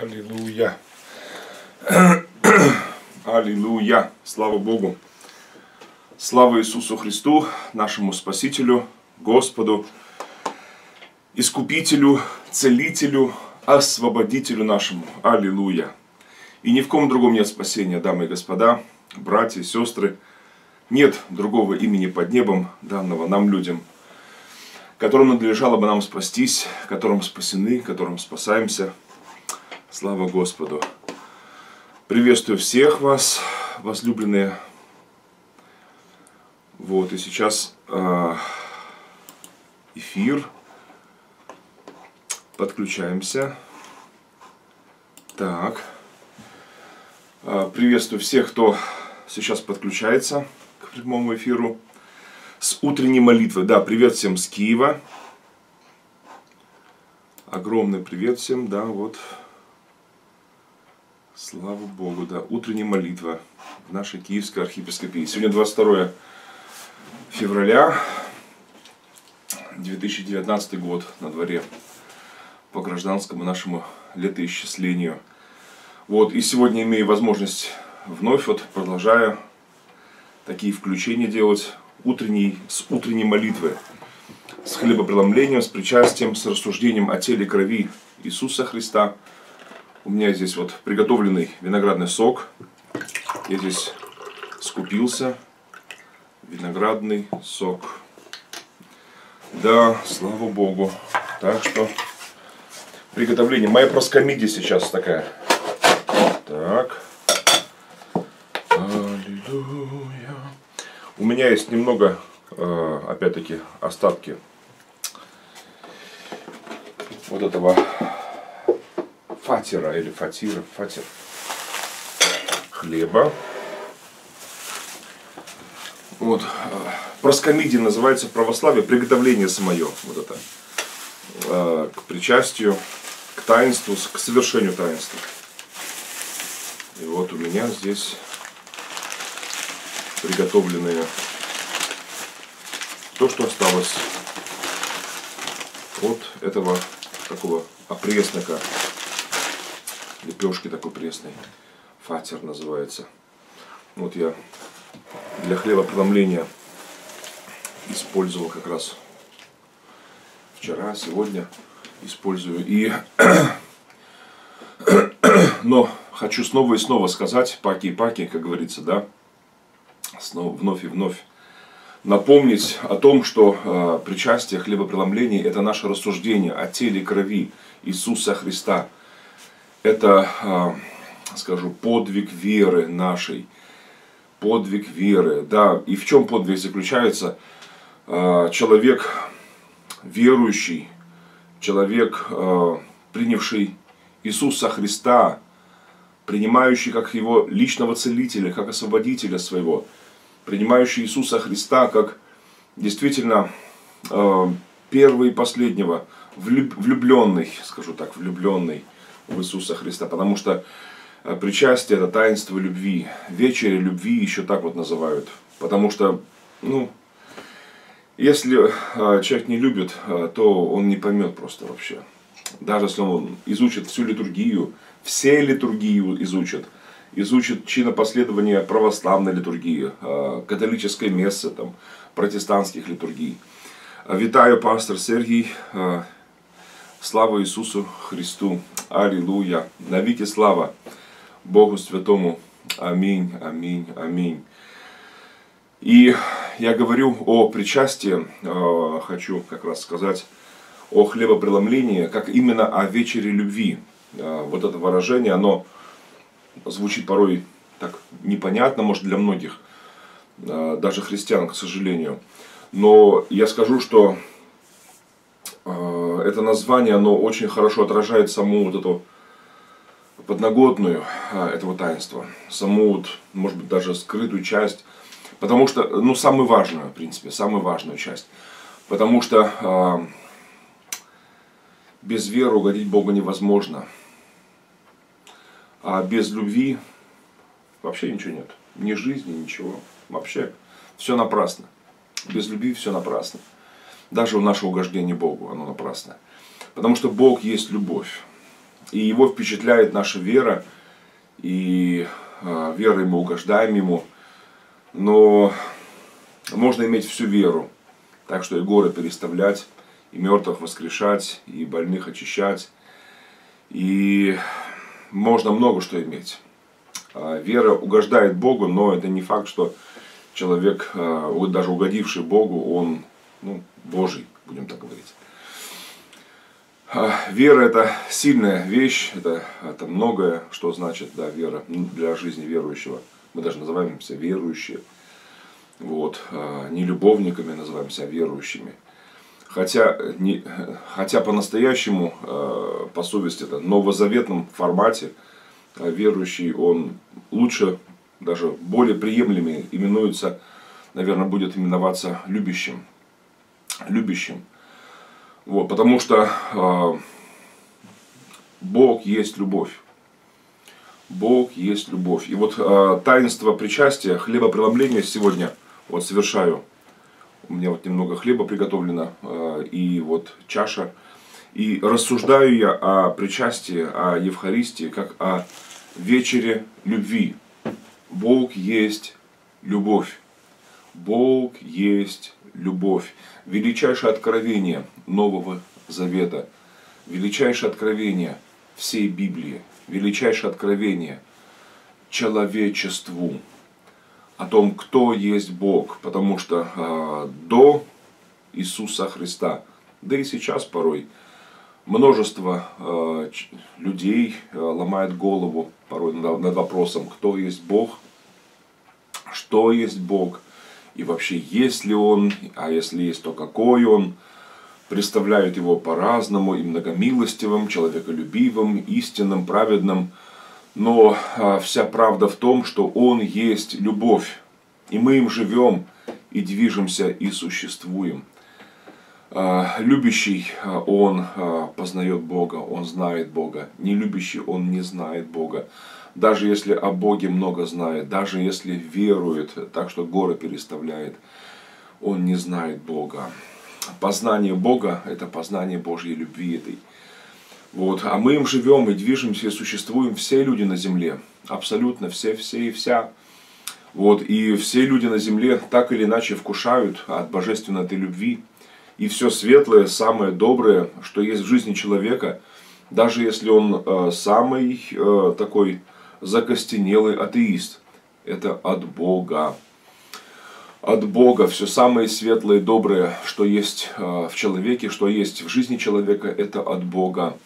Аллилуйя. Аллилуйя. Слава Богу. Слава Иисусу Христу, нашему Спасителю, Господу, Искупителю, Целителю, Освободителю нашему. Аллилуйя. И ни в ком другом нет спасения, дамы и господа, братья и сестры. Нет другого имени под небом, данного нам людям, которым надлежало бы нам спастись, которым спасены, которым спасаемся. Слава Господу. Приветствую всех вас, возлюбленные. Вот, и сейчас эфир. Подключаемся. Так. Приветствую всех, кто сейчас подключается к прямому эфиру с утренней молитвы. Да, привет всем с Киева. Огромный привет всем, да, вот. Слава Богу, да, утренняя молитва в нашей Киевской архиепископии. Сегодня 22 февраля 2019 год на дворе по гражданскому нашему летоисчислению. Вот, и сегодня имею возможность вновь, вот, продолжаю такие включения делать с утренней молитвы, с хлебопреломлением, с причастием, с рассуждением о теле и крови Иисуса Христа. У меня здесь вот приготовленный виноградный сок. Я здесь скупился. Виноградный сок. Да, слава Богу. Так что приготовление. Моя проскомидия сейчас такая. Так. Аллилуйя. У меня есть немного, опять-таки, остатки вот этого фатира или фатир хлеба. Вот. Проскомидия называется в православии приготовление самое. Вот это. К причастию, к таинству, к совершению таинства. И вот у меня здесь приготовленные то, что осталось от этого такого опреснока. Лепешки такой пресной. Фатер называется. Вот я для хлебопреломления использовал как раз вчера, сегодня использую. И но хочу снова и снова сказать, паки и паки, как говорится, да, снова, вновь и вновь напомнить о том, что причастие, хлебопреломление – это наше рассуждение о теле и крови Иисуса Христа. Это, скажу, подвиг веры нашей. Подвиг веры. Да, и в чем подвиг заключается? Человек верующий, человек, принявший Иисуса Христа, принимающий как его личного целителя, как освободителя своего, принимающий Иисуса Христа как действительно первого и последнего, влюбленный, скажу так, влюбленный в Иисуса Христа, потому что причастие – это таинство любви, вечеря любви еще так вот называют, потому что, ну, если человек не любит, то он не поймет просто вообще, даже если он изучит всю литургию, все литургию изучит чинопоследование православной литургии, католической мессы, там, протестантских литургий. Витаю, пастор Сергей. Слава Иисусу Христу! Аллилуйя! Навеки слава Богу Святому! Аминь, аминь, аминь! И я говорю о причастии, хочу как раз сказать о хлебопреломлении, как именно о вечере любви. Вот это выражение, оно звучит порой так непонятно, может, для многих, даже христиан, к сожалению. Но я скажу, что это название, оно очень хорошо отражает саму вот эту подноготную этого таинства, саму, вот, может быть, даже скрытую часть, потому что, ну, самую важную, в принципе, самую важную часть, потому что без веры угодить Богу невозможно, а без любви вообще ничего нет, ни жизни, ничего, вообще все напрасно, без любви все напрасно. Даже в наше угождение Богу оно напрасно. Потому что Бог есть любовь. И его впечатляет наша вера, и верой мы угождаем ему. Но можно иметь всю веру, так что и горы переставлять, и мертвых воскрешать, и больных очищать. И можно много что иметь. Вера угождает Богу, но это не факт, что человек, даже угодивший Богу, он Божий, будем так говорить. Вера – это сильная вещь, это многое, что значит вера для жизни верующего. Мы даже называемся верующие. Не любовниками называемся, а верующими. Хотя по-настоящему, по совести, в новозаветном формате верующий, он лучше, даже более приемлемый, именуется, наверное, будет именоваться любящим. Потому что Бог есть любовь. Бог есть любовь. И таинство причастия, хлебопреломления сегодня совершаю. У меня немного хлеба приготовлено, и чаша. И рассуждаю я о причастии, о Евхаристии, как о вечере любви. Бог есть любовь. Бог есть любовь. Величайшее откровение Нового Завета. Величайшее откровение всей Библии. Величайшее откровение человечеству о том, кто есть Бог. Потому что до Иисуса Христа, да и сейчас порой, множество людей ломает голову порой над вопросом, кто есть Бог, что есть Бог, и вообще есть ли Он, а если есть, то какой Он. Представляют его по-разному, и многомилостивым, человеколюбивым, истинным, праведным. Но вся правда в том, что Он есть любовь. И мы им живем, и движемся, и существуем. Любящий, он познает Бога, он знает Бога. Нелюбящий, он не знает Бога. Даже если о Боге много знает, даже если верует, так что горы переставляет, он не знает Бога. Познание Бога – это познание Божьей любви этой. А мы им живем и движемся, и существуем все люди на земле. Абсолютно все и вся. И все люди на земле так или иначе вкушают от божественной этой любви. И все светлое, самое доброе, что есть в жизни человека, даже если он самый такой закостенелый атеист, это от Бога. От Бога все самое светлое и доброе, что есть в человеке, что есть в жизни человека, это от Бога.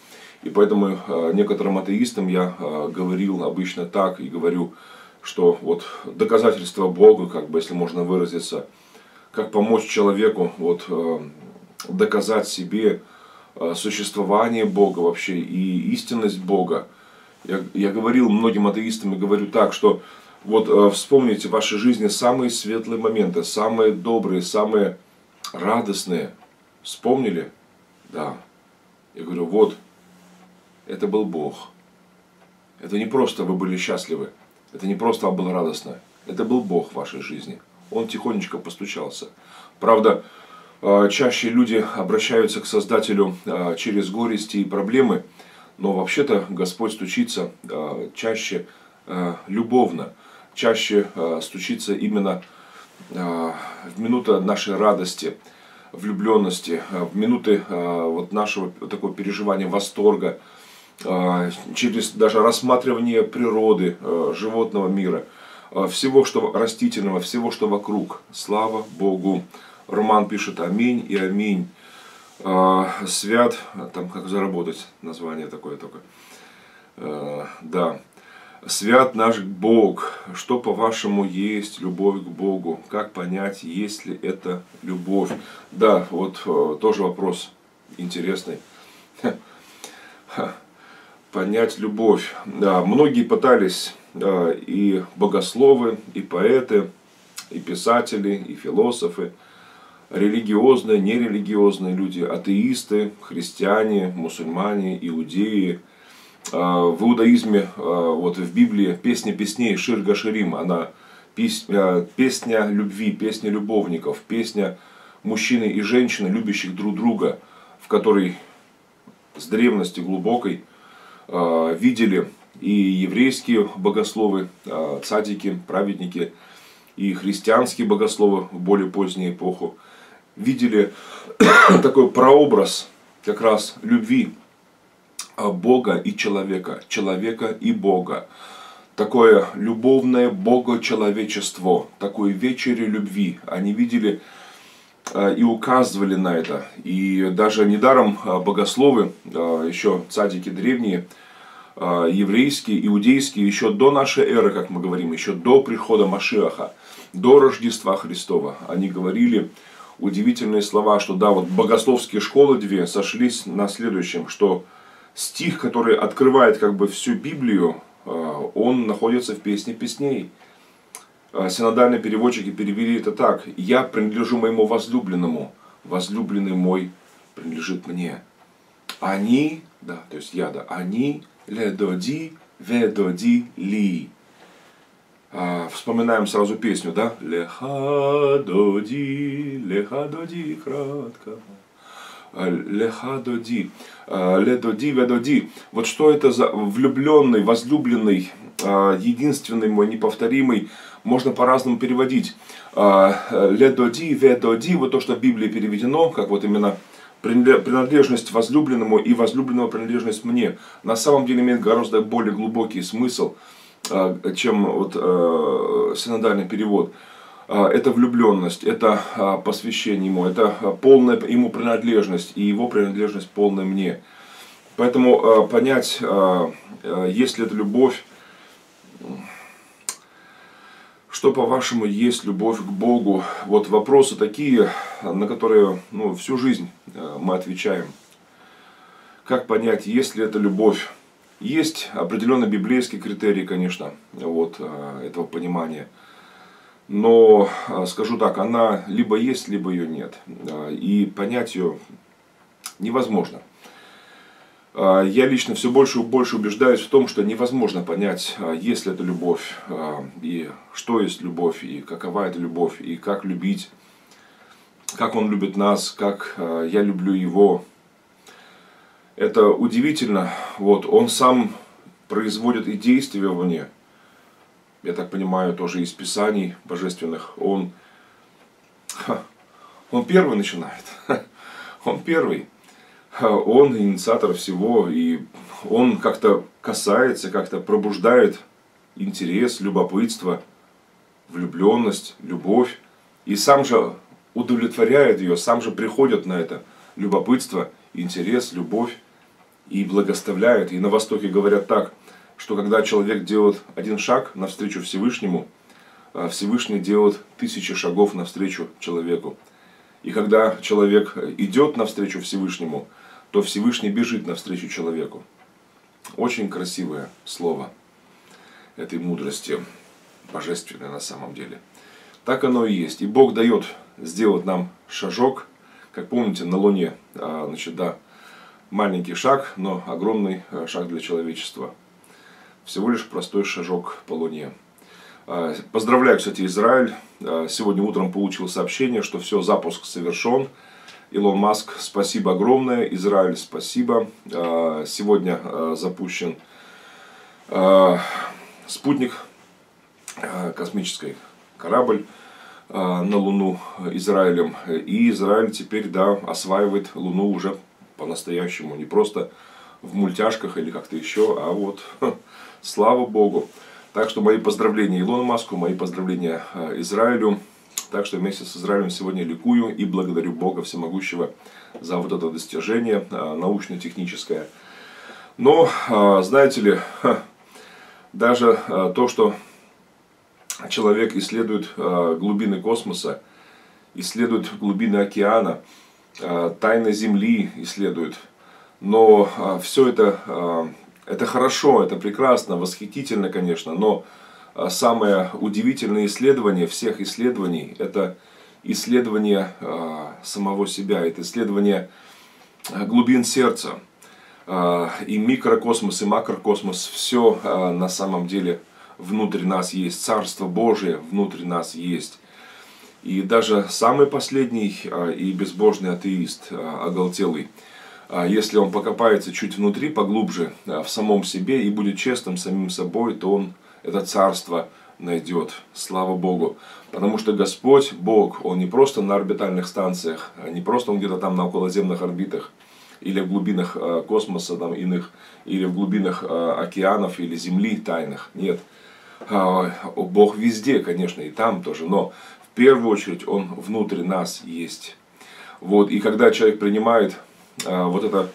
И поэтому некоторым атеистам я говорил обычно так и говорю, что доказательство Бога, как бы, если можно выразиться, как помочь человеку доказать себе существование Бога вообще и истинность Бога. Я говорил многим атеистам и говорю так, что вспомните в вашей жизни самые светлые моменты, самые добрые, самые радостные. Вспомнили? Да. Я говорю, это был Бог. Это не просто вы были счастливы, это не просто вам было радостно. Это был Бог в вашей жизни. Он тихонечко постучался. Правда, чаще люди обращаются к Создателю через горести и проблемы, но вообще-то Господь стучится чаще любовно. Чаще стучится именно в минуты нашей радости, влюбленности, в минуты нашего такого переживания восторга, через даже рассматривание природы, животного мира, всего, что растительного, всего, что вокруг. Слава Богу! Роман пишет «Аминь» и «Аминь». Свят, там как заработать, название такое только. Да. Свят наш Бог, что по-вашему есть любовь к Богу? Как понять, есть ли это любовь? Да, тоже вопрос интересный. Понять любовь. Да, многие пытались, и богословы, и поэты, и писатели, и философы, религиозные, нерелигиозные люди, атеисты, христиане, мусульмане, иудеи. В иудаизме, в Библии, песня песней Шир ха-Ширим, она песня любви, песня любовников, песня мужчины и женщины, любящих друг друга, в которой с древности глубокой видели и еврейские богословы, цадики, праведники, и христианские богословы в более позднюю эпоху, видели такой прообраз как раз любви Бога и человека, человека и Бога. Такое любовное богочеловечество, такой вечери любви. Они видели и указывали на это. И даже недаром богословы, еще цадики древние, еврейские, иудейские, еще до нашей эры, как мы говорим, еще до прихода Машиаха, до Рождества Христова, они говорили удивительные слова, что да, вот богословские школы две сошлись на следующем, что стих, который открывает как бы всю Библию, он находится в Песне Песней. Синодальные переводчики перевели это так: «Я принадлежу моему возлюбленному, возлюбленный мой принадлежит мне». Они, да, то есть я, да, они ледоди, ведоди ли. Вспоминаем сразу песню, да? Леха доди, кратко. Леха доди, ледоди, ведоди. Вот что это за влюбленный, возлюбленный, единственный мой, неповторимый. Можно по-разному переводить. Ледоди, ведоди, вот то, что в Библии переведено, как вот именно принадлежность возлюбленному и возлюбленного принадлежность мне, на самом деле имеет гораздо более глубокий смысл, чем вот синодальный перевод. Это влюбленность, это посвящение ему, это полная ему принадлежность и его принадлежность полная мне. Поэтому понять, есть ли это любовь, что, по-вашему, есть любовь к Богу? Вот вопросы такие, на которые всю жизнь мы отвечаем. Как понять, есть ли это любовь? Есть определенный библейский критерий, конечно, вот, этого понимания. Но, скажу так, она либо есть, либо ее нет. И понять ее невозможно. Я лично все больше и больше убеждаюсь в том, что невозможно понять, есть ли это любовь, и что есть любовь, и какова это любовь, и как любить, как он любит нас, как я люблю его. Это удивительно. Вот, он сам производит и действия во мне, я так понимаю, тоже из Писаний божественных. Он первый начинает, он первый. Он инициатор всего, и он как-то касается, как-то пробуждает интерес, любопытство, влюбленность, любовь. И сам же удовлетворяет ее, сам же приходит на это любопытство, интерес, любовь и благословляет. И на Востоке говорят так, что когда человек делает один шаг навстречу Всевышнему, Всевышний делает тысячи шагов навстречу человеку. И когда человек идет навстречу Всевышнему, то Всевышний бежит навстречу человеку. Очень красивое слово этой мудрости, божественное на самом деле. Так оно и есть. И Бог дает сделать нам шажок, как помните, на Луне, значит, да, маленький шаг, но огромный шаг для человечества. Всего лишь простой шажок по Луне. Поздравляю, кстати, Израиль. Сегодня утром получил сообщение, что все, запуск совершен. Илон Маск, спасибо огромное. Израиль, спасибо. Сегодня запущен спутник, космический корабль на Луну Израилем. И Израиль теперь, да, осваивает Луну уже по-настоящему. Не просто в мультяшках или как-то еще, а вот слава Богу. Так что мои поздравления Илону Маску, мои поздравления Израилю. Так что вместе с Израилем сегодня ликую и благодарю Бога Всемогущего за вот это достижение научно-техническое. Но, знаете ли, даже то, что человек исследует глубины космоса, исследует глубины океана, тайны Земли исследует, но все это хорошо, это прекрасно, восхитительно, конечно, но самое удивительное исследование всех исследований – это исследование самого себя, это исследование глубин сердца. И микрокосмос, и макрокосмос – все на самом деле внутри нас есть. Царство Божие внутри нас есть. И даже самый последний и безбожный атеист, оголтелый, если он покопается чуть внутри, поглубже в самом себе и будет честным самим собой, то он это царство найдет. Слава Богу. Потому что Господь, Бог, Он не просто на орбитальных станциях, не просто Он где-то там на околоземных орбитах, или в глубинах космоса там, иных, или в глубинах океанов, или земли тайных. Нет. Бог везде, конечно, и там тоже, но в первую очередь Он внутри нас есть. Вот. И когда человек принимает вот это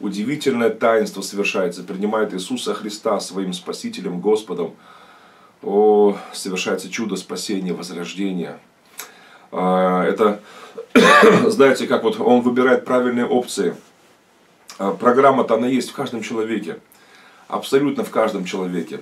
удивительное таинство совершается, принимает Иисуса Христа своим Спасителем, Господом, о, совершается чудо спасения, возрождения. Это, знаете, как вот он выбирает правильные опции. Программа-то она есть в каждом человеке, абсолютно в каждом человеке.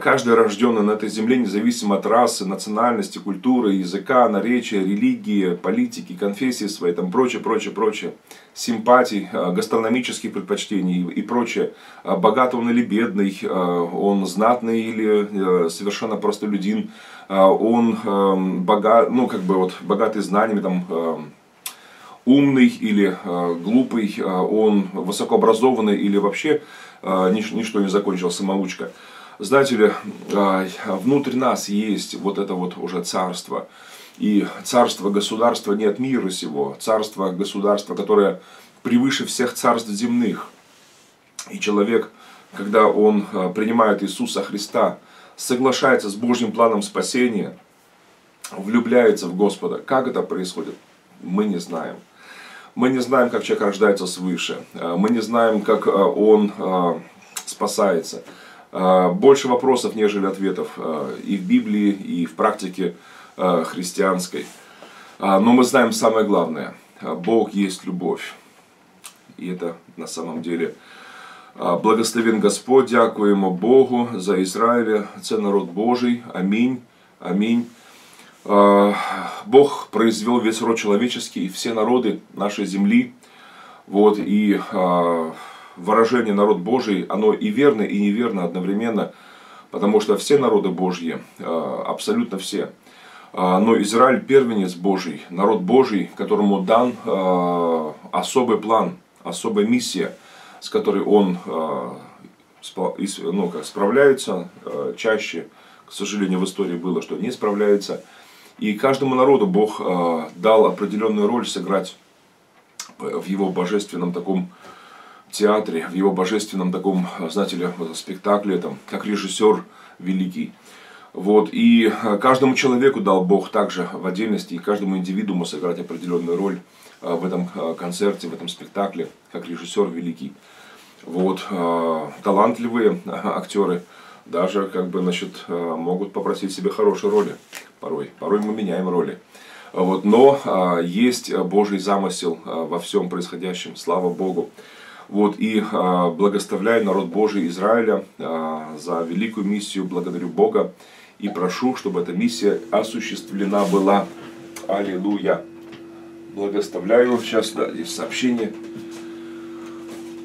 Каждый рожденный на этой земле, независимо от расы, национальности, культуры, языка, наречия, религии, политики, конфессии своей, там прочее, симпатий, гастрономических предпочтений и прочее. Богат он или бедный, он знатный или совершенно простолюдин, он богат, ну, как бы вот, богатый знаниями, там, умный или глупый, он высокообразованный или вообще ничто не закончил, самоучка. Знаете ли, внутрь нас есть вот это вот уже царство. И царство государства не от мира сего. Царство государства, которое превыше всех царств земных. И человек, когда он принимает Иисуса Христа, соглашается с Божьим планом спасения, влюбляется в Господа. Как это происходит, мы не знаем. Мы не знаем, как человек рождается свыше. Мы не знаем, как он спасается. Больше вопросов, нежели ответов и в Библии, и в практике христианской. Но мы знаем самое главное. Бог есть любовь. И это на самом деле. Благословен Господь, дякуємо Богу за Ізраїля, це народ Божий. Аминь, аминь. Бог произвел весь род человеческий, все народы нашей земли. Вот, и выражение «народ Божий», оно и верно, и неверно одновременно, потому что все народы Божьи, абсолютно все, но Израиль первенец Божий, народ Божий, которому дан особый план, особая миссия, с которой он справляется чаще, к сожалению, в истории было, что не справляется, и каждому народу Бог дал определенную роль сыграть в его божественном таком театре, в его божественном таком, знаете ли, спектакле, там, как режиссер великий. Вот. И каждому человеку дал Бог также в отдельности, и каждому индивидууму сыграть определенную роль в этом концерте, в этом спектакле, как режиссер великий. Вот. Талантливые актеры даже, как бы, значит, могут попросить себе хорошие роли. Порой мы меняем роли. Вот. Но есть Божий замысел во всем происходящем, слава Богу. Вот, и благословляю народ Божий Израиля за великую миссию, благодарю Бога и прошу, чтобы эта миссия осуществлена была. Аллилуйя! Благословляю сейчас, да, здесь сообщение,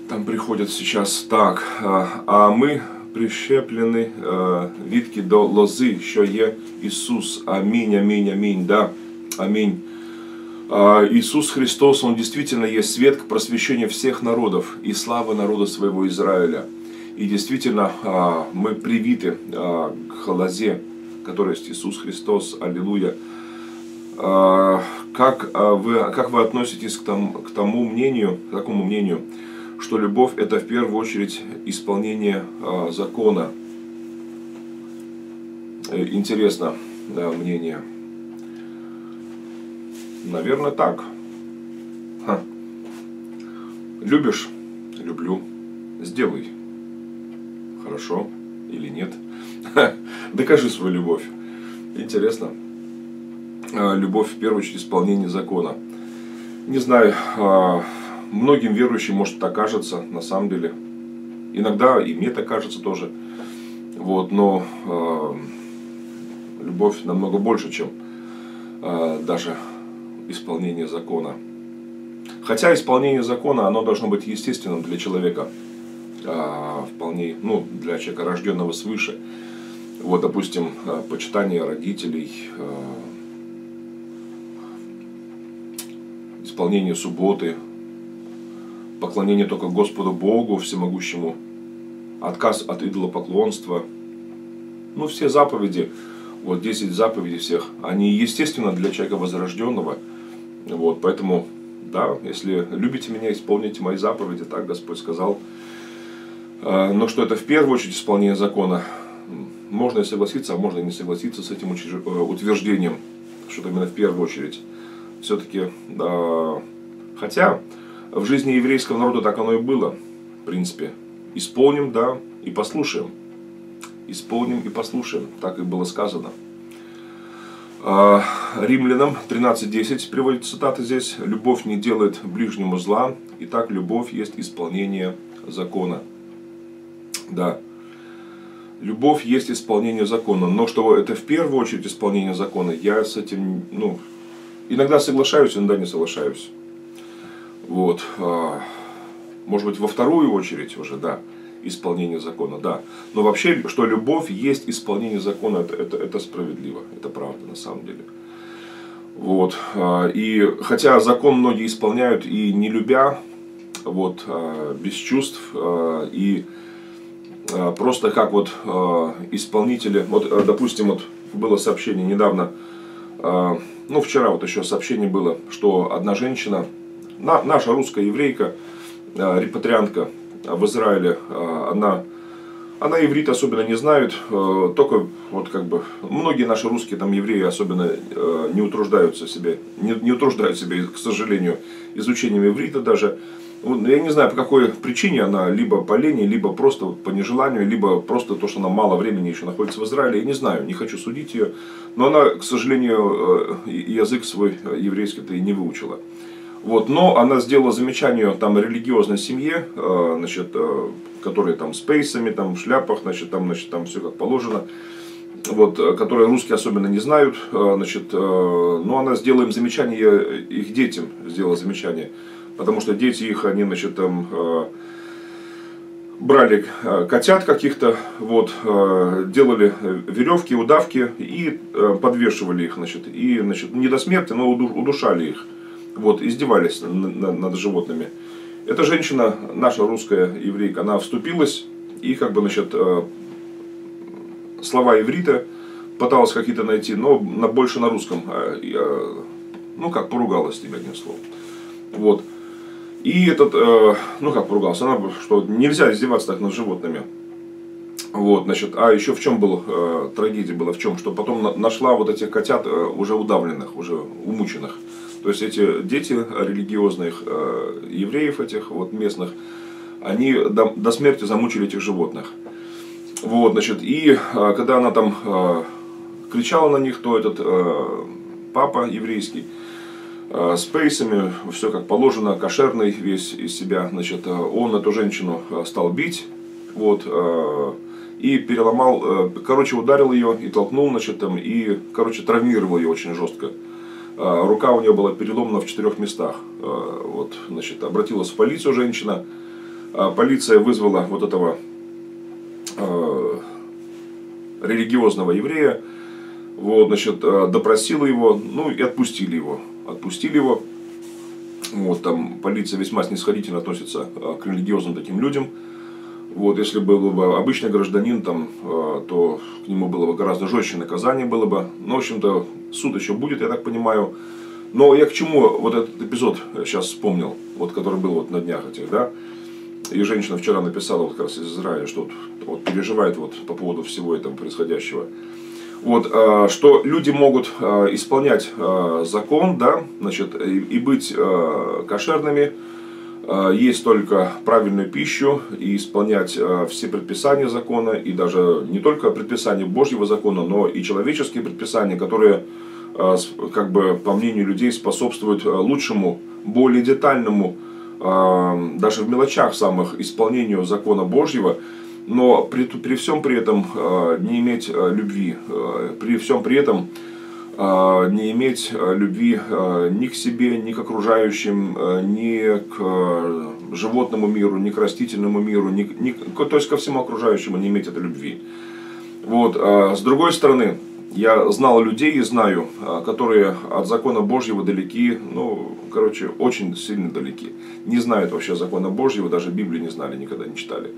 там приходят сейчас так. А мы прищеплены витки до лози, що є Ісус. Аминь, аминь, аминь, да, аминь. Иисус Христос, Он действительно есть свет к просвещению всех народов и слава народа своего Израиля. И действительно, мы привиты к лозе, которая есть Иисус Христос. Аллилуйя. Как вы относитесь к такому мнению, что любовь – это в первую очередь исполнение закона? Интересно, да, мнение. Наверное, так. Ха. Любишь? Люблю. Сделай. Хорошо или нет? Ха. Докажи свою любовь. Интересно. Любовь в первую очередь исполнение закона. Не знаю, многим верующим может так кажется, на самом деле. Иногда и мне так кажется тоже. Вот, но любовь намного больше, чем даже исполнение закона. Хотя исполнение закона, оно должно быть естественным для человека. Вполне, ну, для человека, рожденного свыше. Вот, допустим, почитание родителей, исполнение субботы, поклонение только Господу Богу всемогущему, отказ от идолопоклонства. Ну, все заповеди, вот 10 заповедей всех, они естественно для человека возрожденного. Вот, поэтому, да, если любите меня, исполните мои заповеди, так Господь сказал. Но что это в первую очередь исполнение закона, можно и согласиться, а можно и не согласиться с этим утверждением, что-то именно в первую очередь. Все-таки, да, хотя в жизни еврейского народа так оно и было, в принципе. Исполним, да, и послушаем. Исполним и послушаем, так и было сказано. Римлянам 13:10 приводит цитаты здесь. Любовь не делает ближнему зла, и так любовь есть исполнение закона. Да, любовь есть исполнение закона, но что это в первую очередь исполнение закона, я с этим, ну, иногда соглашаюсь, иногда не соглашаюсь. Вот, может быть, во вторую очередь уже, да, исполнение закона, да. Но вообще, что любовь есть исполнение закона, это справедливо, это правда на самом деле. Вот, и хотя закон многие исполняют и не любя, вот, без чувств, и просто как вот исполнители, вот, допустим, вот было сообщение недавно, ну, вчера вот еще сообщение было, что одна женщина, наша русская еврейка, репатриантка в Израиле, она иврит особенно не знает, только вот как бы многие наши русские там евреи особенно не утруждают себя, к сожалению, изучением иврита даже. Я не знаю, по какой причине она, либо по лени, либо просто по нежеланию, либо просто то, что она мало времени еще находится в Израиле. Я не знаю, не хочу судить ее. Но она, к сожалению, язык свой еврейский-то и не выучила. Вот, но она сделала замечание там религиозной семье, значит, которые там с пейсами, там в шляпах, значит, там все как положено. Вот, которые русские особенно не знают, значит, но она сделала им замечание, их детям сделала замечание. Потому что дети их, они, значит, там брали котят каких-то, вот, делали веревки, удавки и подвешивали их, значит, и, значит, не до смерти, но удушали их, вот, издевались над животными. Эта женщина, наша русская еврейка, она вступилась и, как бы, значит, слова иврита пыталась какие-то найти, но больше на русском, ну, как поругалась с ними, одним словом, вот. И этот, ну как поругался, она, что нельзя издеваться так над животными. Вот, значит, а еще в чем была трагедия была, в чем, что потом нашла вот этих котят уже удавленных, уже умученных. То есть эти дети религиозных евреев этих вот местных, они до смерти замучили этих животных. Вот, значит, и когда она там кричала на них, то этот папа еврейский, с пейсами, все как положено, кошерный весь из себя, значит, он эту женщину стал бить, вот, и переломал, короче, ударил ее и толкнул, значит, там, и, короче, травмировал ее очень жестко. Рука у нее была переломана в 4 местах, вот, значит, обратилась в полицию женщина, полиция вызвала вот этого религиозного еврея, вот, значит, допросила его, ну, и отпустили его. Вот, там полиция весьма снисходительно относится к религиозным таким людям. Вот, если был бы обычный гражданин, там, то к нему было бы гораздо жестче наказание было бы. Но, в общем-то, суд еще будет, я так понимаю. Но я к чему вот этот эпизод сейчас вспомнил, вот, который был вот на днях этих, да. И женщина вчера написала вот как раз из Израиля, что вот, переживает вот, по поводу всего этого происходящего. Вот, что люди могут исполнять закон, да, значит, и быть кошерными, есть только правильную пищу и исполнять все предписания закона, и даже не только предписания Божьего закона, но и человеческие предписания, которые, как бы, по мнению людей, способствуют лучшему, более детальному, даже в мелочах самых, исполнению закона Божьего. Но при всем при этом не иметь любви, при всем при этом не иметь любви ни к себе, ни к окружающим, ни к животному миру, ни к растительному миру, то есть ко всему окружающему не иметь этой любви. Вот. С другой стороны, Я знал людей и знаю, которые от закона Божьего далеки, очень сильно далеки. Не знают вообще закона Божьего, даже Библию не знали, никогда не читали.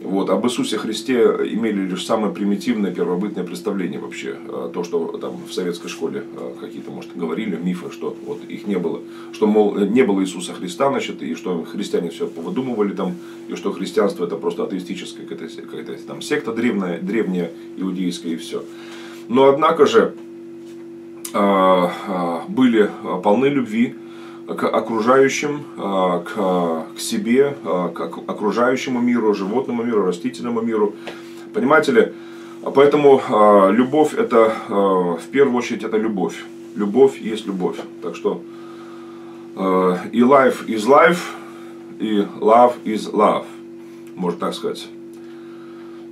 Вот. Об Иисусе Христе имели лишь самое примитивное, первобытное представление вообще. То, что там в советской школе какие-то, может, говорили, мифы, что вот их не было. Что, мол, не было Иисуса Христа, значит, и что христиане все повыдумывали там, и что христианство это просто атеистическая какая-то там секта древняя иудейская и все. Но, однако же, были полны любви к окружающим, к себе, к окружающему миру, животному миру, растительному миру. Понимаете ли? Поэтому любовь это, в первую очередь, это любовь. Любовь есть любовь. Так что и life is life, и love is love. Можно так сказать.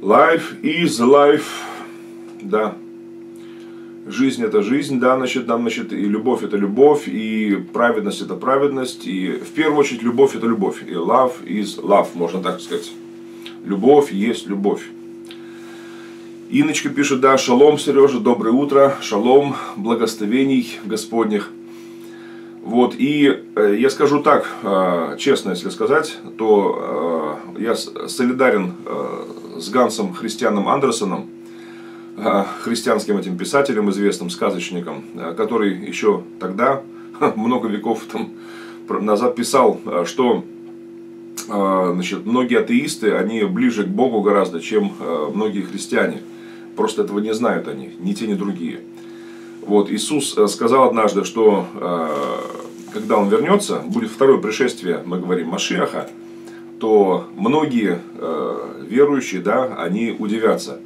Life is life. Да. Жизнь это жизнь, да, и любовь это любовь, и праведность это праведность, и в первую очередь любовь это любовь, и love is love, можно так сказать. Любовь есть любовь. Иночка пишет, да, шалом, Сережа, доброе утро, шалом, благословений Господних. Вот, и я скажу так, честно, если сказать, то я солидарен с Гансом Христианом Андерсоном, христианским этим писателем, известным сказочником, который еще тогда, много веков там назад писал, что многие атеисты, они ближе к Богу гораздо, чем многие христиане. Просто этого не знают они, ни те, ни другие. Вот, Иисус сказал однажды, что когда Он вернется, будет второе пришествие, мы говорим, Машиаха, то многие верующие, да, они удивятся.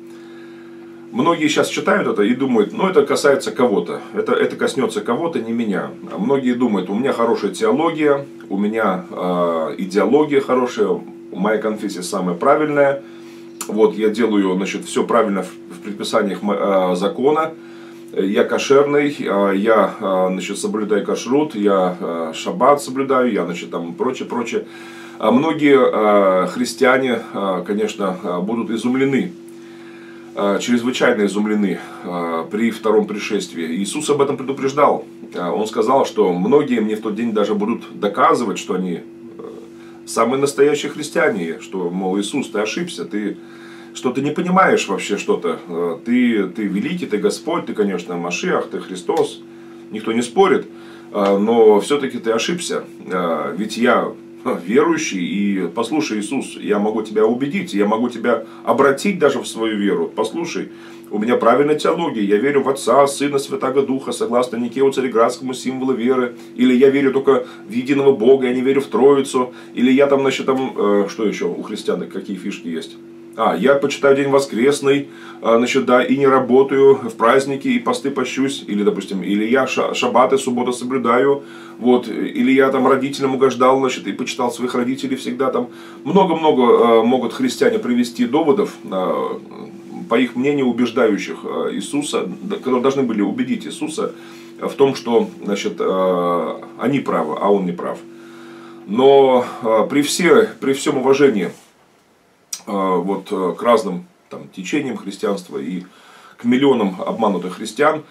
Многие сейчас читают это и думают, ну это касается кого-то, это коснется кого-то, не меня. Многие думают, у меня хорошая теология, у меня идеология хорошая, моя конфессия самая правильная. Вот я делаю, все правильно в предписаниях закона. Я кошерный, я, соблюдаю кашрут, я шаббат соблюдаю, я, там прочее, прочее. А многие христиане, конечно, будут изумлены. Чрезвычайно изумлены при втором пришествии. Иисус об этом предупреждал. Он сказал, что многие мне в тот день даже будут доказывать, что они самые настоящие христиане, что, мол, Иисус, ты ошибся, что ты не понимаешь вообще что-то. Ты великий, ты Господь, ты, конечно, Машиах, ты Христос. Никто не спорит, но все-таки ты ошибся. Ведь я верующий, и послушай, Иисус, я могу тебя убедить, я могу тебя обратить даже в свою веру. Послушай, у меня правильная теология, я верю в Отца, Сына, Святаго Духа, согласно Никею Цареградскому, символу веры, или я верю только в единого Бога, я не верю в Троицу, или я там, что еще у христиан, какие фишки есть? Я почитаю День Воскресный, и не работаю в праздники, и посты пощусь, или, допустим, или я шаббаты, субботу соблюдаю, вот, или я там родителям угождал, и почитал своих родителей всегда там. Много-много могут христиане привести доводов, по их мнению, убеждающих Иисуса, которые должны были убедить Иисуса в том, что, они правы, а Он не прав. Но при всем уважении к разным течениям христианства и к миллионам обманутых христиан,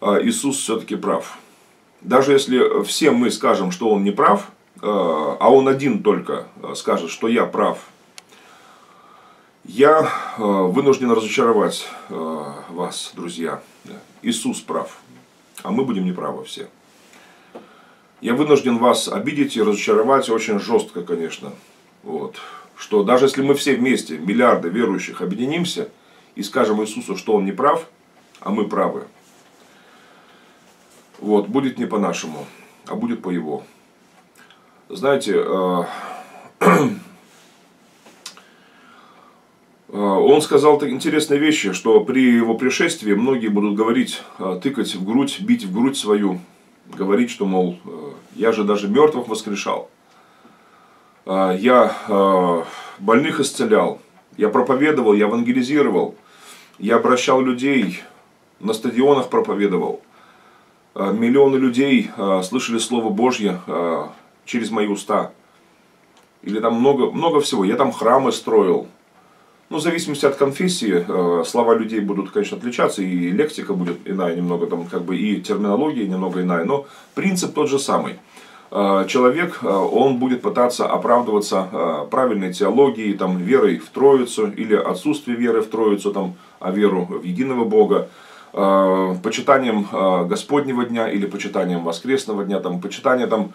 Иисус все-таки прав. Даже если все мы скажем, что Он не прав, а Он один только скажет, что я прав, я вынужден разочаровать вас, друзья. Иисус прав, а мы будем неправы все. Я вынужден вас обидеть и разочаровать очень жестко, конечно. Вот. Что даже если мы все вместе, миллиарды верующих, объединимся и скажем Иисусу, что Он не прав, а мы правы, вот, будет не по-нашему, а будет по Его. Знаете, Он сказал интересные вещи, что при Его пришествии многие будут говорить, тыкать в грудь, бить в грудь свою, говорить, что, мол, я же даже мертвых воскрешал. Я больных исцелял, я проповедовал, я евангелизировал, я обращал людей, на стадионах проповедовал. Миллионы людей слышали Слово Божье через мои уста. Или там много всего. Я там храмы строил. Ну, в зависимости от конфессии, слова людей будут, конечно, отличаться, и лексика будет иная немного, там, как бы, и терминология немного иная, но принцип тот же самый. Человек, он будет пытаться оправдываться правильной теологией, там, верой в Троицу, или отсутствие веры в Троицу, там, а веру в единого Бога, почитанием Господнего дня или почитанием Воскресного дня, там, почитание, там,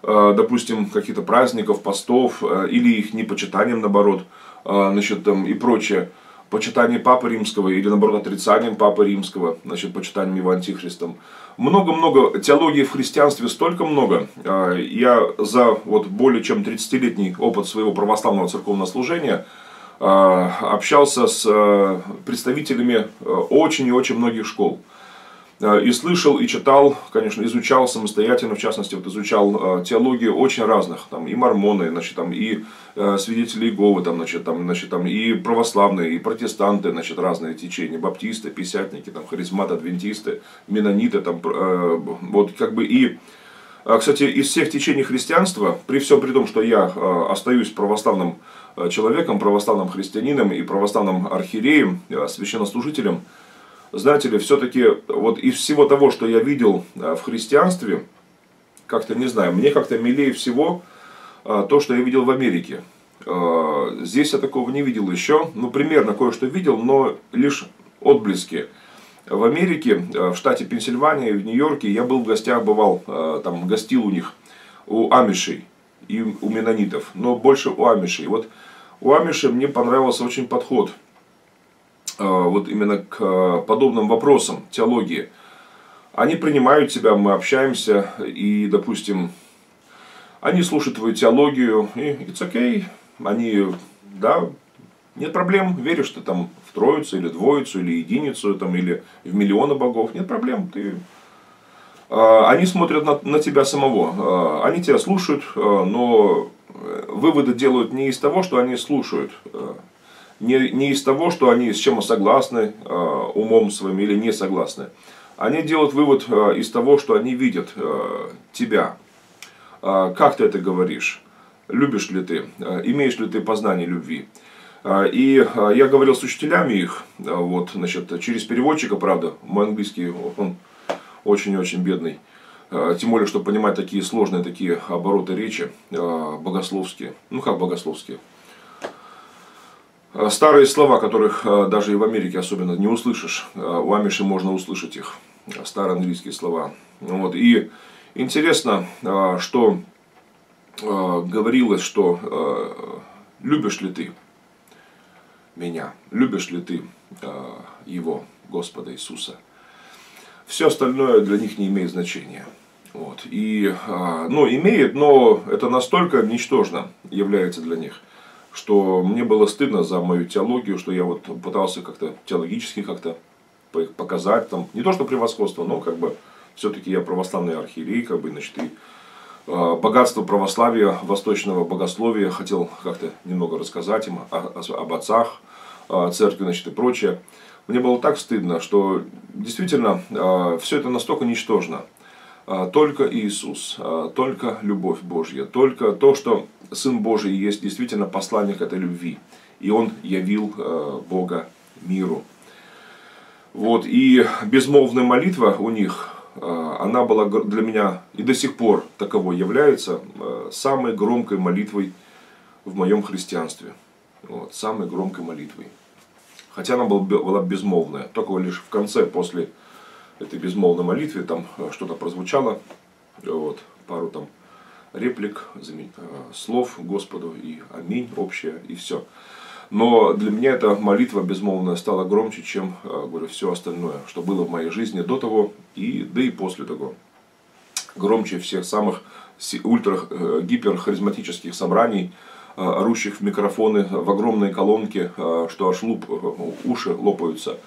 допустим, каких-то праздников, постов, или их непочитанием, наоборот, значит, там, и прочее, почитание Папы Римского, или, наоборот, отрицанием Папы Римского, значит, почитанием его антихристом. Много-много, теологии в христианстве столько много. Я за вот более чем 30-летний опыт своего православного церковного служения общался с представителями очень и очень многих школ. И слышал, и читал, конечно, изучал самостоятельно, в частности, вот изучал теологию очень разных, там, и мормоны, значит, там, и свидетели Иеговы, там, значит, там, и православные, и протестанты, значит, разные течения, баптисты, пятидесятники, там, харизматы, адвентисты, менониты, там, вот, как бы, и, кстати, из всех течений христианства, при всем при том, что я остаюсь православным человеком, православным христианином и православным архиереем, священнослужителем, знаете ли, все-таки вот из всего того, что я видел в христианстве, как-то, не знаю, мне как-то милее всего то, что я видел в Америке. Здесь я такого не видел еще, ну, примерно кое-что видел, но лишь отблески. В Америке, в штате Пенсильвания, в Нью-Йорке я был в гостях, бывал, там, гостил у них, у амишей и у менонитов, но больше у амишей. Вот у амишей мне понравился очень подход. Вот именно к подобным вопросам теологии. Они принимают тебя, мы общаемся, и, допустим, они слушают твою теологию, и it's okay, они, да, нет проблем, веришь ты там в Троицу, или Двоицу, или Единицу, там, или в миллионы богов, нет проблем, ты... Они смотрят на тебя самого, они тебя слушают, но выводы делают не из того, что они слушают, не из того, что они с чем согласны умом своим или не согласны. Они делают вывод из того, что они видят тебя. Как ты это говоришь? Любишь ли ты? Имеешь ли ты познание любви? И я говорил с учителями их, вот, значит, через переводчика, правда, мой английский, он очень-очень бедный. Тем более, чтобы понимать такие сложные, такие обороты речи, богословские. Ну, как богословские? Старые слова, которых даже и в Америке особенно не услышишь. У амиши можно услышать их. Старые английские слова. Вот. И интересно, что говорилось, что любишь ли ты меня, любишь ли ты его, Господа Иисуса. Все остальное для них не имеет значения. Вот. И, ну, имеет, но это настолько ничтожно является для них, что мне было стыдно за мою теологию, что я вот пытался как-то теологически как-то показать, там, не то что превосходство, но как бы все-таки я православный архиерей, как бы, значит, и богатство православия, восточного богословия хотел как-то немного рассказать им об отцах церкви, значит, и прочее. Мне было так стыдно, что действительно все это настолько ничтожно. Только Иисус, только любовь Божья, только то, что Сын Божий есть действительно посланник этой любви. И Он явил Бога миру. Вот, и безмолвная молитва у них, она была для меня и до сих пор таковой является самой громкой молитвой в моем христианстве. Вот, самой громкой молитвой. Хотя она была безмолвная, только лишь в конце, после этой безмолвной молитве, там что-то прозвучало, вот, пару там реплик, слов Господу и аминь, общее, и все. Но для меня эта молитва безмолвная стала громче, чем, говорю, все остальное, что было в моей жизни до того, да и после того. Громче всех самых ультра-гиперхаризматических собраний, орущих в микрофоны, в огромные колонки, что аж уши лопаются.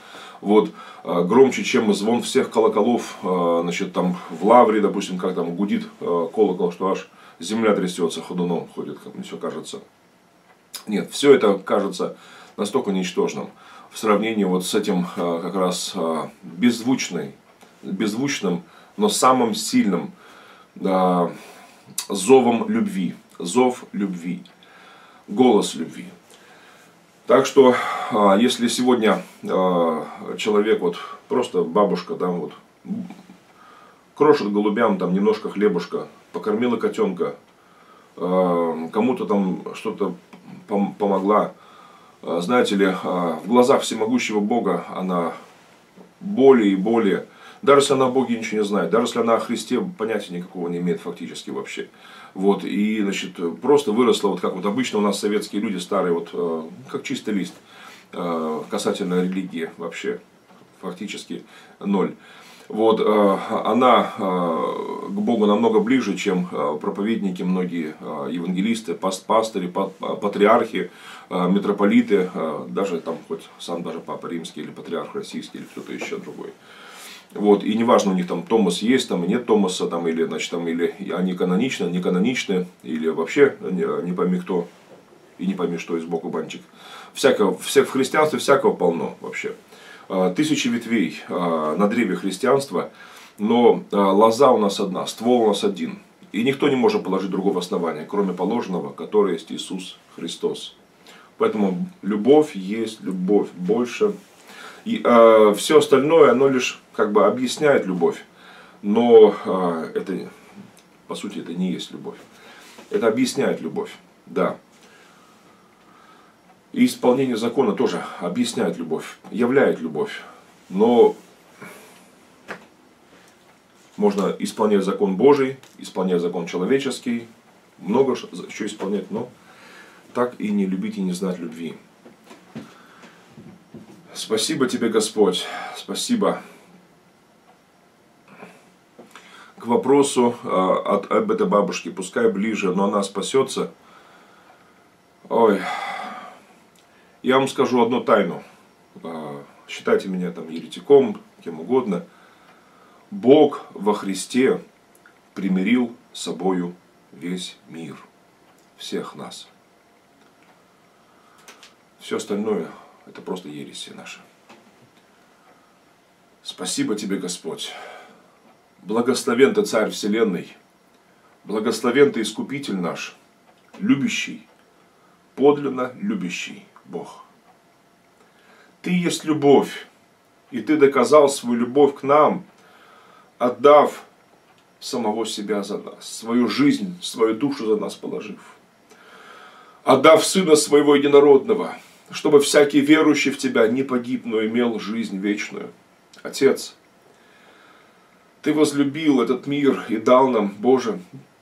Вот, громче, чем звон всех колоколов, значит, там, в лавре, допустим, как там гудит колокол, что аж земля трясется, ходуном ходит, как мне все кажется. Нет, все это кажется настолько ничтожным в сравнении вот с этим как раз беззвучным, но самым сильным зовом любви, голос любви. Так что, если сегодня человек, вот просто бабушка, там вот, крошит голубям там немножко хлебушка, покормила котенка, кому-то там что-то помогла, знаете ли, в глазах всемогущего Бога она более и более, даже если она о Боге ничего не знает, даже если она о Христе понятия никакого не имеет фактически вообще. Вот, и, значит, просто выросла, вот как вот обычно у нас советские люди старые, вот как чистый лист, касательно религии вообще, фактически ноль. Вот, она к Богу намного ближе, чем проповедники, многие евангелисты, пастыри, патриархи, митрополиты, даже там хоть сам даже Папа Римский или Патриарх Российский или кто-то еще другой. Вот, и неважно, у них там Томас есть, там и нет Томаса, там, или, значит, там, или они каноничны, не каноничны, или вообще не пойми кто, и не пойми что, из боку банчик. Всякого, в христианстве всякого полно вообще. Тысячи ветвей на древе христианства, но лоза у нас одна, ствол у нас один. И никто не может положить другого основания, кроме положенного, которое есть Иисус Христос. Поэтому любовь есть любовь, больше. И все остальное, оно лишь как бы объясняет любовь, но это, по сути, это не есть любовь. Это объясняет любовь, да. И исполнение закона тоже объясняет любовь, являет любовь. Но можно исполнять закон Божий, исполнять закон человеческий, много что исполнять, но так и не любить и не знать любви. Спасибо тебе, Господь, спасибо. К вопросу об этой бабушке, пускай ближе, но она спасется. Ой. Я вам скажу одну тайну, считайте меня там еретиком, кем угодно. Бог во Христе примирил с собою весь мир, всех нас. Все остальное это просто ереси наши. Спасибо тебе, Господь. Благословен ты, Царь Вселенной, благословен ты, Искупитель наш, любящий, подлинно любящий Бог. Ты есть любовь, и ты доказал свою любовь к нам, отдав самого себя за нас, свою жизнь, свою душу за нас положив, отдав Сына Своего Единородного, чтобы всякий верующий в Тебя не погиб, но имел жизнь вечную. Отец, Ты возлюбил этот мир и дал нам, Боже,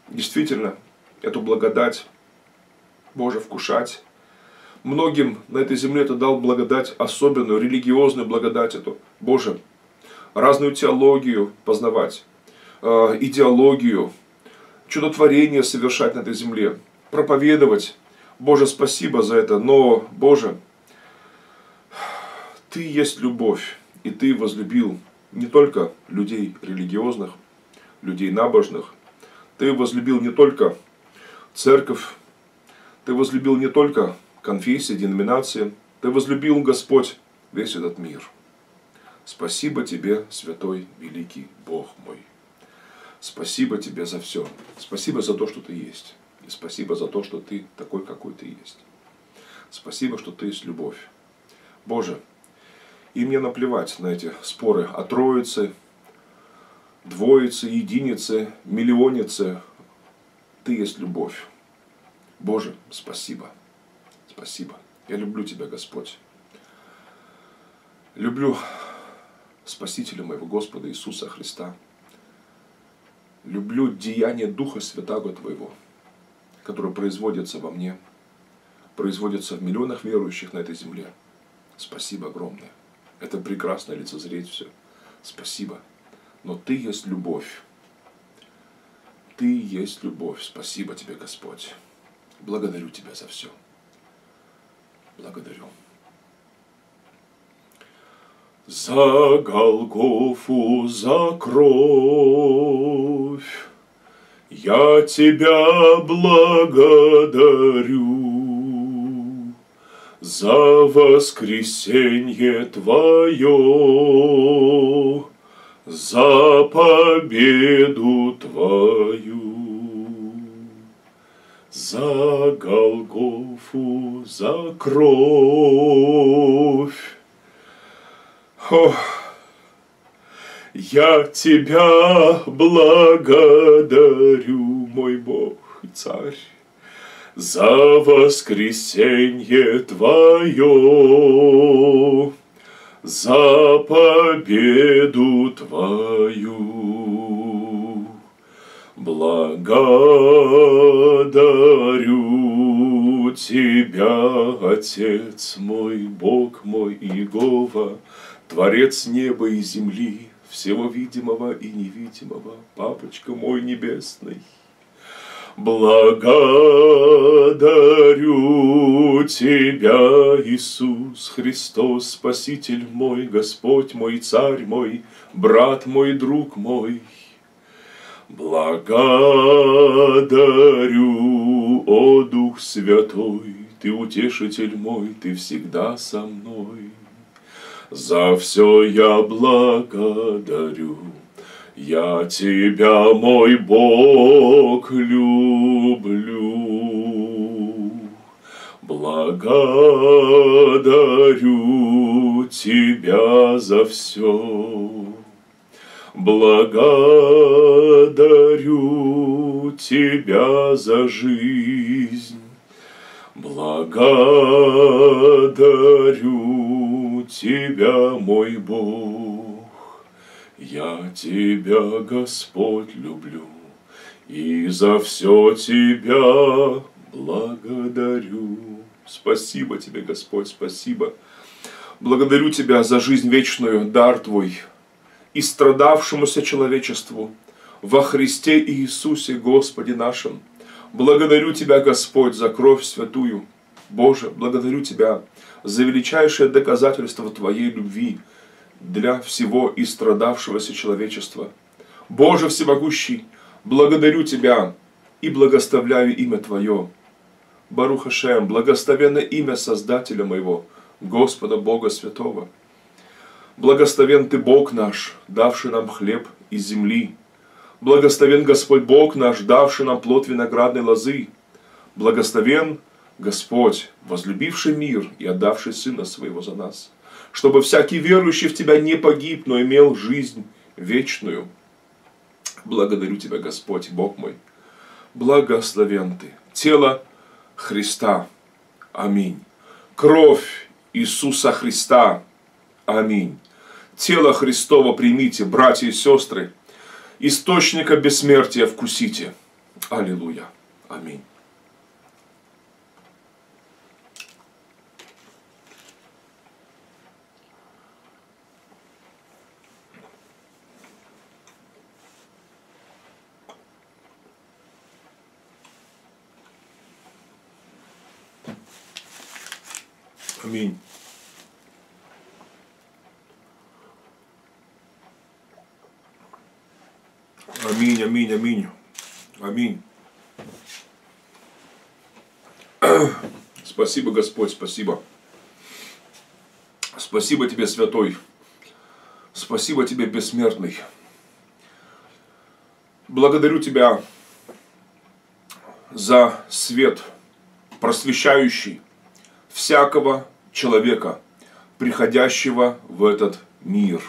действительно, эту благодать, Боже, вкушать. Многим на этой земле Ты дал благодать, особенную религиозную благодать эту, Боже, разную теологию познавать, идеологию, чудотворение совершать на этой земле, проповедовать. Боже, спасибо за это, но, Боже, Ты есть любовь, и Ты возлюбил не только людей религиозных, людей набожных, Ты возлюбил не только церковь, Ты возлюбил не только конфессии, деноминации. Ты возлюбил, Господь, весь этот мир. Спасибо Тебе, святой, великий Бог мой. Спасибо Тебе за все. Спасибо за то, что Ты есть. И спасибо за то, что Ты такой, какой Ты есть. Спасибо, что Ты есть любовь. Боже, и мне наплевать на эти споры о троице, двоице, единице, миллионице. Ты есть любовь. Боже, спасибо. Спасибо. Я люблю Тебя, Господь. Люблю Спасителя моего Господа Иисуса Христа. Люблю деяние Духа Святаго Твоего, которое производится во мне, производится в миллионах верующих на этой земле. Спасибо огромное. Это прекрасно лицезреть все. Спасибо. Но Ты есть любовь. Ты есть любовь. Спасибо Тебе, Господь. Благодарю Тебя за все. Благодарю. За Голгофу, за кровь, я Тебя благодарю. За воскресенье Твое, за победу Твою. за Голгофу, за кровь. Ох, я тебя благодарю, мой Бог и Царь, за воскресенье твое, за победу твою. Благодарю тебя, Отец мой, Бог мой, Иегова, Творец неба и земли, всего видимого и невидимого, Папочка мой небесный. Благодарю тебя, Иисус Христос, Спаситель мой, Господь мой, Царь мой, брат мой, друг мой. Благодарю, о Дух Святой, ты утешитель мой, ты всегда со мной. За все я благодарю, я тебя, мой Бог, люблю. Благодарю тебя за все, благодарю тебя за жизнь, благодарю тебя, мой Бог. Я тебя, Господь, люблю и за все тебя благодарю. Спасибо тебе, Господь, спасибо. Благодарю тебя за жизнь вечную, дар твой, и страдавшемуся человечеству во Христе Иисусе Господе нашим. Благодарю тебя, Господь, за кровь святую. Боже, благодарю тебя за величайшее доказательство твоей любви для всего и страдавшегося человечества. Боже всемогущий, благодарю тебя и благословляю имя твое. Барух Хашем, благословенно имя Создателя моего, Господа Бога Святого. Благословен ты, Бог наш, давший нам хлеб из земли. Благословен Господь Бог наш, давший нам плод виноградной лозы. Благословен Господь, возлюбивший мир и отдавший Сына Своего за нас, чтобы всякий верующий в Тебя не погиб, но имел жизнь вечную. Благодарю Тебя, Господь, Бог мой. Благословен Ты, тело Христа. Аминь. Кровь Иисуса Христа. Аминь. Тело Христово примите, братья и сестры, источника бессмертия вкусите. Аллилуйя. Аминь. Аминь. Аминь, аминь, аминь, аминь. Спасибо, Господь, спасибо. Спасибо Тебе, Святой. Спасибо Тебе, Бессмертный. Благодарю Тебя за свет, просвещающий всякого человека, приходящего в этот мир.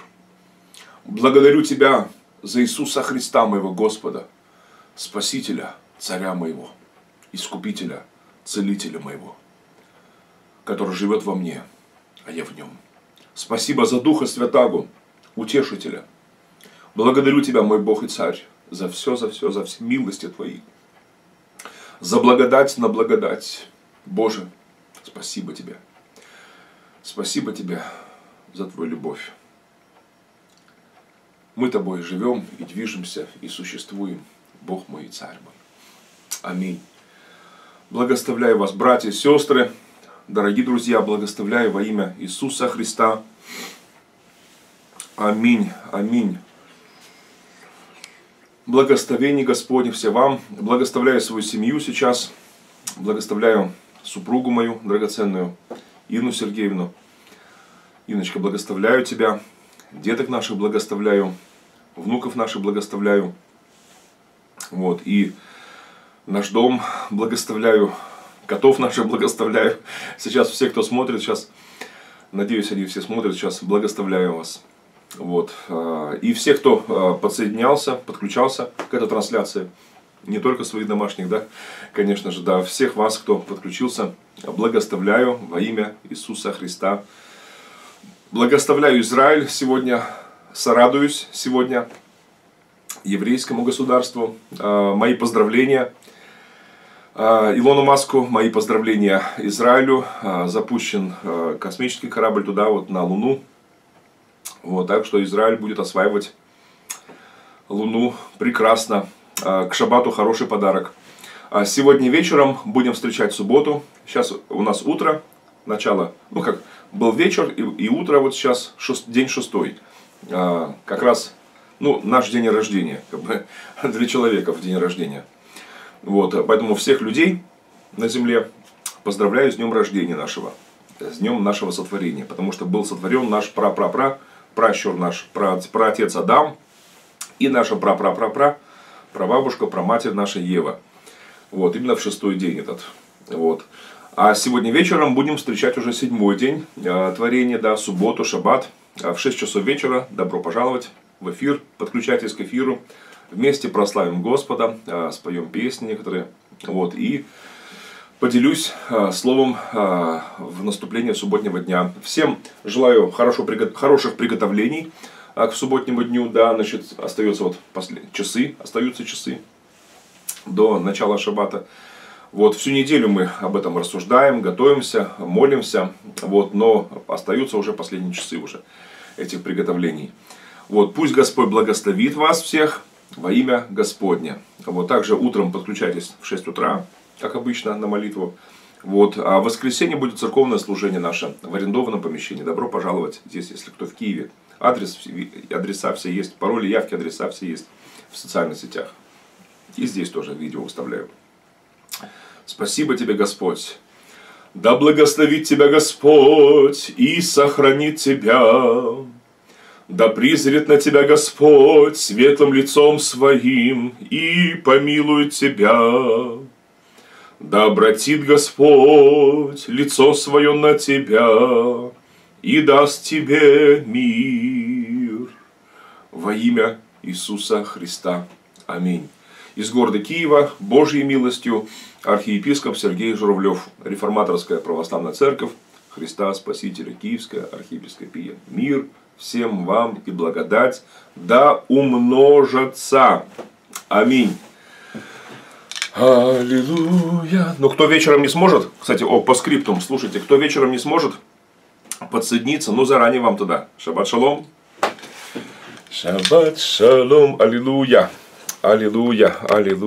Благодарю Тебя за Иисуса Христа, моего Господа, Спасителя, Царя моего, Искупителя, Целителя моего, который живет во мне, а я в нем. Спасибо за Духа Святаго, Утешителя. Благодарю Тебя, мой Бог и Царь, за все милости Твои, за благодать на благодать. Боже, спасибо Тебе. Спасибо Тебе за Твою любовь. Мы Тобой живем и движемся, и существуем, Бог мой и Царь мой. Аминь. Благословляю вас, братья и сестры, дорогие друзья, благословляю во имя Иисуса Христа. Аминь, аминь. Благословение Господне все вам. Благословляю свою семью сейчас, благословляю супругу мою драгоценную, Инну Сергеевну. Инночка, благословляю тебя. Деток наших благословляю, внуков наших благословляю. Вот. И наш дом благословляю, котов наших благословляю. Сейчас все, кто смотрит, сейчас, надеюсь, они все смотрят, сейчас благословляю вас. Вот. И все, кто подсоединялся, подключался к этой трансляции, не только своих домашних, да, конечно же, да, всех вас, кто подключился, благословляю во имя Иисуса Христа. Благословляю Израиль сегодня, сорадуюсь сегодня еврейскому государству. Мои поздравления Илону Маску, мои поздравления Израилю. Запущен космический корабль туда, вот на Луну. Вот, так что Израиль будет осваивать Луну прекрасно. К шабату хороший подарок. Сегодня вечером будем встречать субботу. Сейчас у нас утро, начало, ну как, был вечер и утро, вот сейчас день шестой. Как раз, ну, наш день рождения, как бы, для человеков день рождения. Вот, поэтому всех людей на земле поздравляю с днем рождения нашего, с днем нашего сотворения. Потому что был сотворен наш пращур наш, праотец Адам и наша прабабушка, праматерь наша Ева. Вот, именно в шестой день этот. Вот. А сегодня вечером будем встречать уже седьмой день творения, да, субботу, шаббат. В 6 часов вечера добро пожаловать в эфир, подключайтесь к эфиру. Вместе прославим Господа, споем песни некоторые. Вот, и поделюсь словом в наступлении субботнего дня. Всем желаю хороших приготовлений к субботнему дню. Да, значит, остается вот остаются часы до начала шаббата. Вот, всю неделю мы об этом рассуждаем, готовимся, молимся. Вот, но остаются уже последние часы уже этих приготовлений. Вот, пусть Господь благословит вас всех во имя Господне. Вот, также утром подключайтесь в 6 утра, как обычно, на молитву. Вот. А в воскресенье будет церковное служение наше в арендованном помещении. Добро пожаловать здесь, если кто в Киеве. Адреса все есть, пароли, явки, адреса все есть в социальных сетях. И здесь тоже видео выставляю. Спасибо тебе, Господь. Да благословит тебя Господь и сохранит тебя. Да призрит на тебя Господь светлым лицом своим и помилует тебя. Да обратит Господь лицо свое на тебя и даст тебе мир. Во имя Иисуса Христа. Аминь. Из города Киева, Божьей милостью, архиепископ Сергей Журавлев, Реформаторская Православная Церковь, Христа Спасителя, Киевская архиепископия. Мир всем вам и благодать да умножатся. Аминь. Аллилуйя. Но кто вечером не сможет, кстати, по скриптум, слушайте, кто вечером не сможет подсоединиться, ну заранее вам туда. Шаббат шалом. Шаббат шалом. Аллилуйя. Аллилуйя. Аллилуйя.